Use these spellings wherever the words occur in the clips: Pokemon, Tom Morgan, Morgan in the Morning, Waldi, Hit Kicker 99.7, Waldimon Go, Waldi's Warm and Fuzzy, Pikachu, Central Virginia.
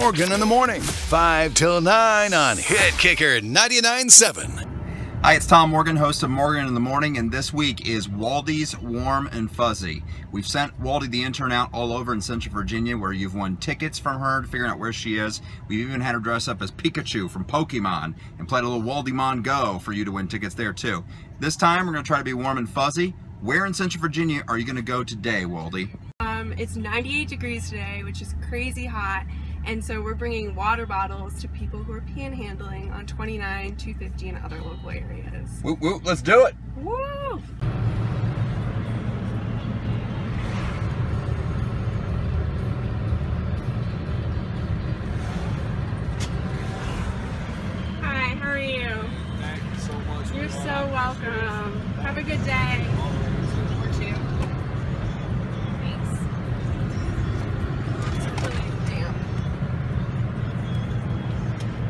Morgan in the Morning, 5 till 9 on Hit Kicker 99.7. Hi, it's Tom Morgan, host of Morgan in the Morning, and this week is Waldi's Warm and Fuzzy. We've sent Waldi the intern out all over in Central Virginia, where you've won tickets from her to figuring out where she is. We've even had her dress up as Pikachu from Pokemon and played a little Waldimon Go for you to win tickets there too. This time, we're going to try to be warm and fuzzy. Where in Central Virginia are you going to go today, Waldi? It's 98 degrees today, which is crazy hot, and so we're bringing water bottles to people who are panhandling on 29, 250, and other local areas. Whoop, whoop, let's do it! Woo! Hi, how are you? Thank you so much. You're so welcome. Have a good day.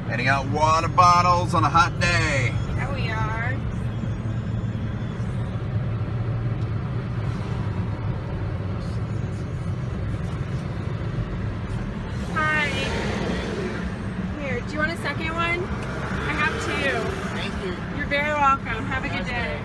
Handing out water bottles on a hot day. There we are. Hi. Here, do you want a second one? I have two. Thank you. You're very welcome. Have a good day.